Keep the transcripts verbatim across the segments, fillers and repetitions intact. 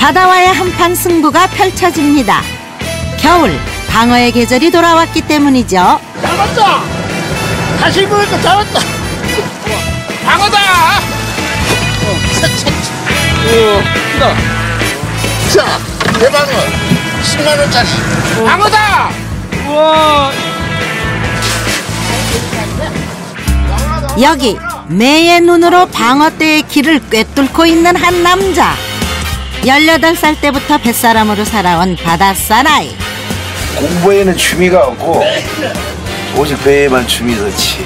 바다와의 한판 승부가 펼쳐집니다. 겨울, 방어의 계절이 돌아왔기 때문이죠. 잡았다! 다시 보니까 잡았다! 방어다! 어, 크다. 자, 대방어. 십만 원짜리. 어. 방어다! 우와! 여기 매의 눈으로 방어떼의 길을 꿰뚫고 있는 한 남자. 열여덟 살 때부터 뱃사람으로 살아온 바닷사나이. 공부에는 취미가 없고 오직 배에만 취미 넣지.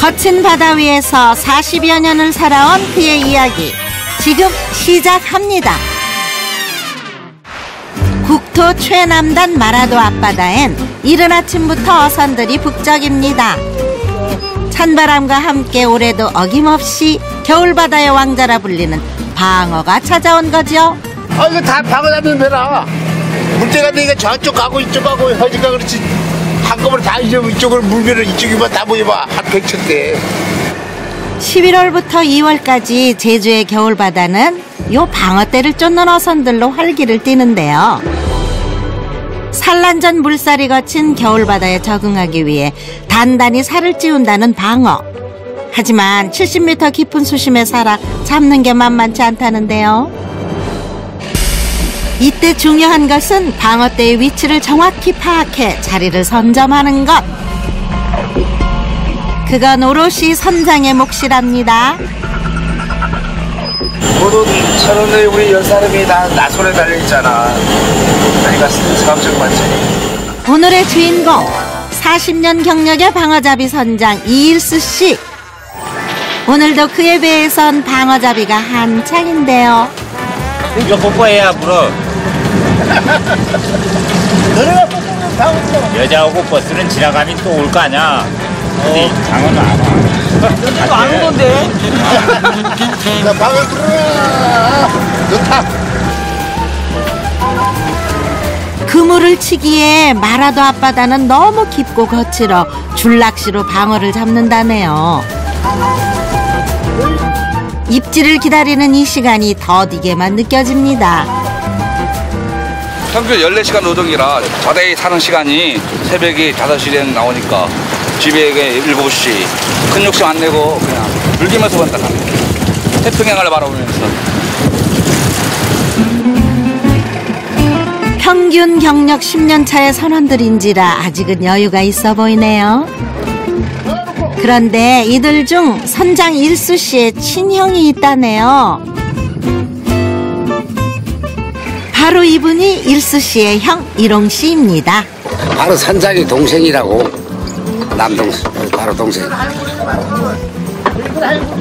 거친 바다 위에서 사십여 년을 살아온 그의 이야기, 지금 시작합니다. 국토 최남단 마라도 앞바다엔 이른 아침부터 어선들이 북적입니다. 찬바람과 함께 올해도 어김없이 겨울바다의 왕자라 불리는 방어가 찾아온 거죠. 아, 이거 다 방어 잡는 배라. 물때가 되니까 저쪽 가고 이쪽 가고 하니까 그렇지. 한꺼번에 다 이쪽으로 물면은 이쪽이만 다 모여봐. 한 백천대. 십일월부터 이월까지 제주의 겨울바다는 요 방어떼를 쫓는 어선들로 활기를 띠는데요. 산란전 물살이 거친 겨울바다에 적응하기 위해 단단히 살을 찌운다는 방어. 하지만 칠십 미터 깊은 수심에 살아 잡는 게 만만치 않다는데요. 이때 중요한 것은 방어떼의 위치를 정확히 파악해 자리를 선점하는 것. 그건 오롯이 선장의 몫이랍니다. 모두 저런데 우리 열 사람이 다 나손에 달려있잖아. 그러니까 사업적 만찬이. 오늘의 주인공, 사십 년 경력의 방어잡이 선장 이일수 씨. 오늘도 그의 배에선 방어잡이가 한창인데요. 이거 뽀뽀해야 물어. 너네가 뽀뽀면 다 웃어. 여자하고 버스는 지나가면 또 올 거 아냐. 근데 장어는 안 와. 너도 안 온 건데. 나 방어 들어라. 좋다. 그물을 치기에 마라도 앞바다는 너무 깊고 거칠어 줄낚시로 방어를 잡는다네요. 입질을 기다리는 이 시간이 더디게만 느껴집니다. 평균 열네 시간 노동이라 바다에 사는 시간이 새벽에 다섯 시에 나오니까 집에 일곱 시. 큰 욕심 안 내고 그냥 물기면서 간다. 태평양을 바라보면서. 평균 경력 십 년 차의 선원들인지라 아직은 여유가 있어 보이네요. 그런데 이들 중 선장 일수 씨의 친형이 있다네요. 바로 이분이 일수 씨의 형 이롱 씨입니다. 바로 선장이 동생이라고. 남동생, 바로 동생.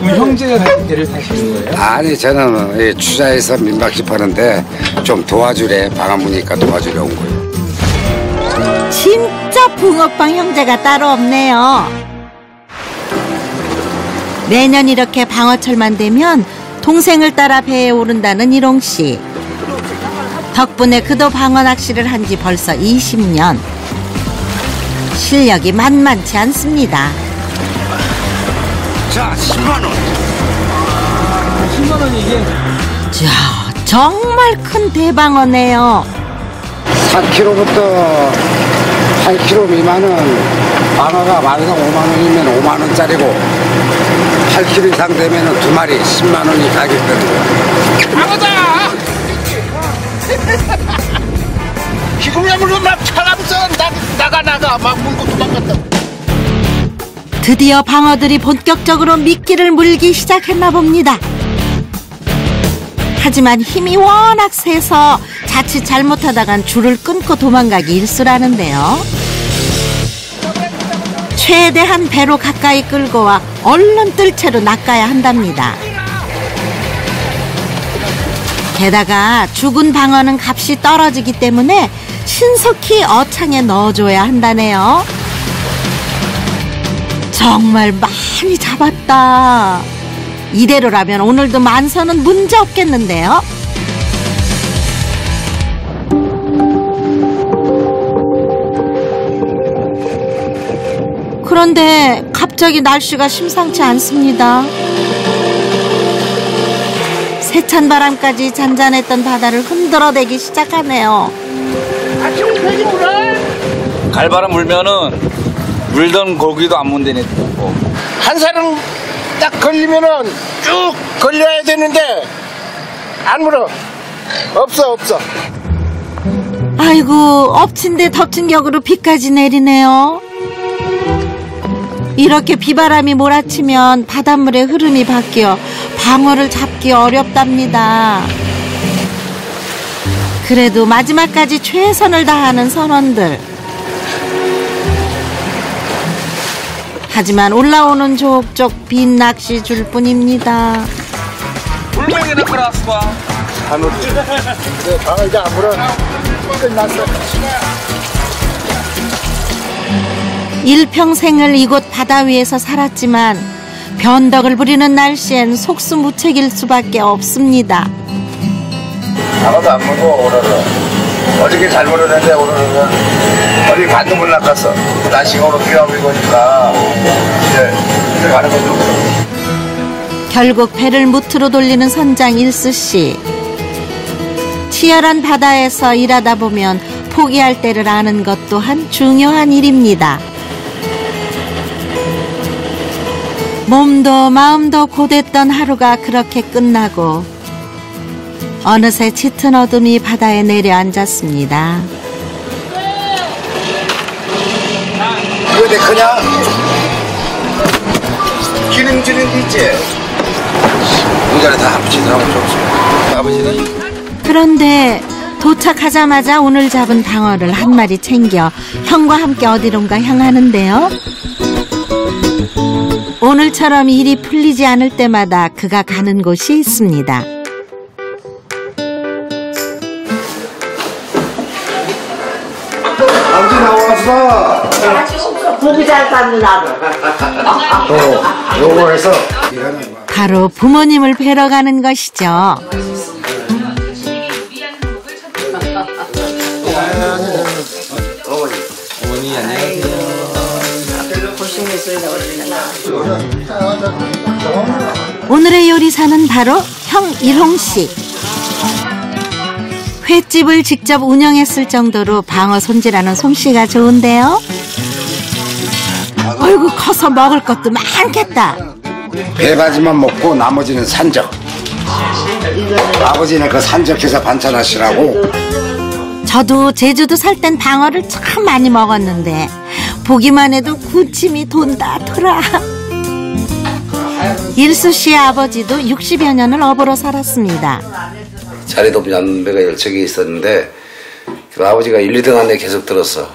형제가 배를 타시는 거예요? 아니, 저는 추자에서 민박집 하는데 좀 도와주래. 방아무니까 도와주려 온 거예요. 진짜 붕어빵 형제가 따로 없네요. 매년 이렇게 방어철만 되면 동생을 따라 배에 오른다는 이롱 씨. 덕분에 그도 방어 낚시를 한 지 벌써 이십 년. 실력이 만만치 않습니다. 자, 십만 원. 십만 원이 이게. 자, 정말 큰 대방어네요. 사 킬로그램부터 팔 킬로그램 미만은 방어가 마리당 오만 원이면 오만 원짜리고. 팔 킬로그램 이상 되면 두 마리 십만 원이 가격되는 거야. 방어다! 기구야 물론 막 차람선 나가 나가 막 물고 도망갔다. 드디어 방어들이 본격적으로 미끼를 물기 시작했나 봅니다. 하지만 힘이 워낙 세서 자칫 잘못하다간 줄을 끊고 도망가기 일쑤라는데요. 최대한 배로 가까이 끌고 와 얼른 뜰 채로 낚아야 한답니다. 게다가 죽은 방어는 값이 떨어지기 때문에 신속히 어창에 넣어줘야 한다네요. 정말 많이 잡았다. 이대로라면 오늘도 만선은 문제 없겠는데요. 그런데 갑자기 날씨가 심상치 않습니다. 새 찬 바람까지 잔잔했던 바다를 흔들어대기 시작하네요. 갈바람 불면은 물던 고기도 안 문대네. 한 사람 딱 걸리면은 쭉 걸려야 되는데 안 물어. 없어 없어. 아이고, 엎친 데 덮친 격으로 비까지 내리네요. 이렇게 비바람이 몰아치면 바닷물의 흐름이 바뀌어 방어를 잡기 어렵답니다. 그래도 마지막까지 최선을 다하는 선원들. 하지만 올라오는 족족 빈 낚시줄 뿐입니다. 물맹이나 끌어왔어 봐. 안 오지. 그래, 방어 이제 안 물어. 끝났어. 일평생을 이곳 바다 위에서 살았지만 변덕을 부리는 날씨엔 속수무책일 수밖에 없습니다. 아무도 안 물고 오늘은 어저께 잘 물었는데 오늘은 어디 반도 물 낚았어. 날씨가 오늘 비와버리고 오니까 이제 들어가는 것도 없어. 결국 배를 무트로 돌리는 선장 일수 씨. 치열한 바다에서 일하다 보면 포기할 때를 아는 것 또한 중요한 일입니다. 몸도 마음도 고됐던 하루가 그렇게 끝나고 어느새 짙은 어둠이 바다에 내려앉았습니다. 근데 그냥 기름지는 있지? 모자를 다 합치더라고. 아버지는? 그런데 도착하자마자 오늘 잡은 방어를 한 마리 챙겨 형과 함께 어디론가 향하는데요. 오늘처럼 일이 풀리지 않을 때마다 그가 가는 곳이 있습니다. 언제 나왔어? 고기 잘 빻는 나도. 어, 요거 해서. 바로 부모님을 뵈러 가는 것이죠. 어머니 안녕하세요. 오늘의 요리사는 바로 형 이롱 씨. 횟집을 직접 운영했을 정도로 방어 손질하는 솜씨가 좋은데요. 어이구, 커서 먹을 것도 많겠다. 배가지만 먹고 나머지는 산적. 아버지는 그 산적해서 반찬하시라고. 저도 제주도 살 땐 방어를 참 많이 먹었는데 보기만 해도 군침이 돈다더라. 일수 씨의 아버지도 육십여 년을 어부로 살았습니다. 자리도 연배가 열척이 있었는데 그 아버지가 일, 이등 안에 계속 들었어.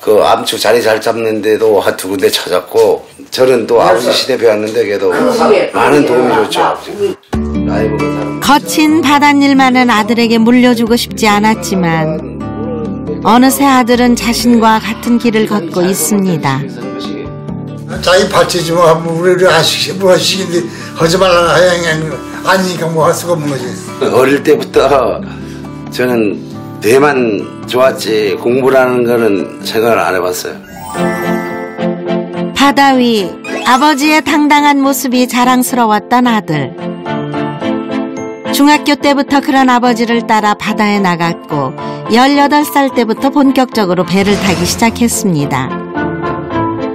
그 암축 자리 잘 잡는데도 한 두 군데 찾았고 저는 또 아버지 시대 배웠는데 걔도 많은 도움이 줬죠. 아버지가. 거친 바닷일만은 아들에게 물려주고 싶지 않았지만 어느새 아들은 자신과 같은 길을 걷고 있습니다. 자기 받치지 뭐 우리 아시기 뭐 하시긴데 하지 말라 하양양 아니니까 뭐 할 수가 없는 거지. 어릴 때부터 저는 배만 좋았지 공부라는 거는 생각을 안 해봤어요. 바다 위 아버지의 당당한 모습이 자랑스러웠던 아들. 중학교 때부터 그런 아버지를 따라 바다에 나갔고 열여덟 살 때부터 본격적으로 배를 타기 시작했습니다.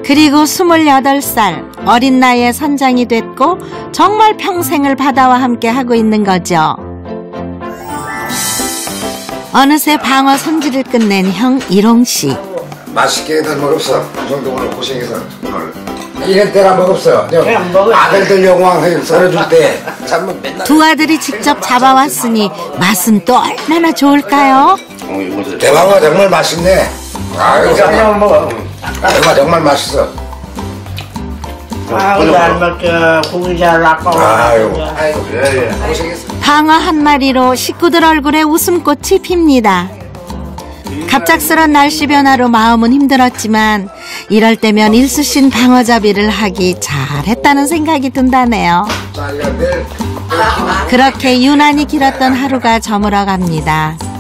그리고 스물여덟 살 어린 나이에 선장이 됐고 정말 평생을 바다와 함께 하고 있는 거죠. 어느새 방어 손질을 끝낸 형 이롱 씨. 맛있게 다 먹었어. 그 정도 오늘 고생해서 오늘. 이런 때나 먹었어. 아들들 영광을 썰어줄 때. 두 아들이 직접 잡아왔으니 맛은 또 얼마나 좋을까요? 대방어 정말 맛있네. 아유, 그냥 먹어. 대방어 정말 맛있어. 아, 우리 할머니가 고기 잘 낚아. 아유, 그래. 방어 한 마리로 식구들 얼굴에 웃음꽃이 핍니다. 갑작스런 날씨 변화로 마음은 힘들었지만 이럴 때면 일수 씨는 방어잡이를 하기 잘했다는 생각이 든다네요. 그렇게 유난히 길었던 하루가 저물어갑니다.